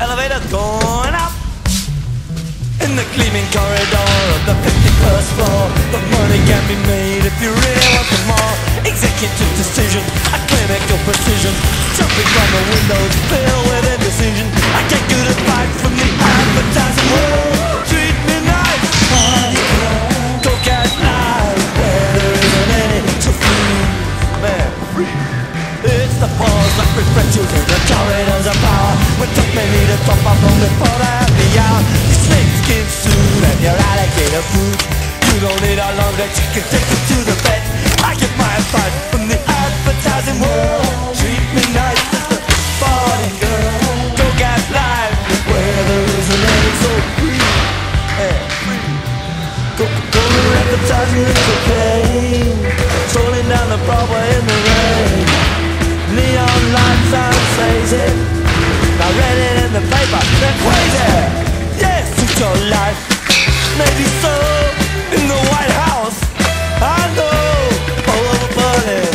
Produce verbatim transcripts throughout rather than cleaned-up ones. Elevator going up. In the gleaming corridor of the fifty-first floor, the money can be made if you really want some more. Executive decision, a clinical precision, jumping from the windows filled with indecision. I can't get a bite from the advertising world. Treat me nice, coke and lies, better than any to free man. It's the pause that refreshes in the corridors of power. When took me need to drop my phone before the happy hour. Snakeskin suit and your alligator food. You don't need a long that you can take it to the vet. I get my advice from the advertising world. Treat me nice, it's the party girl. Don't get live, the weather isn't any so free. Yeah, free. Coca-Cola advertising is okay. Strolling down the Broadway in the rain. Neon lights out crazy. I read it in the paper, they're crazy. Yes, it's your life, maybe so, in the White House, I know, all over Berlin,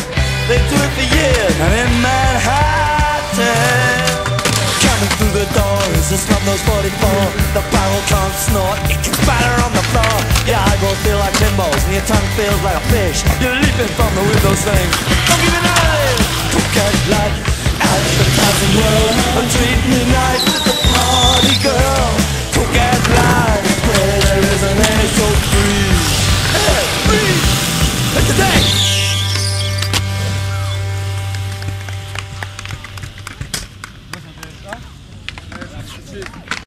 they do it for years, and in Manhattan. Coming through the door is a Slumdog forty-four, the barrel can't snort, it can spatter on the floor. Your eyeballs feel like pinballs, and your tongue feels like a fish, you're leaping from the window saying, don't give it up, cook and light, out of the thousand world, I'm treating you nice, it's a party girl. Get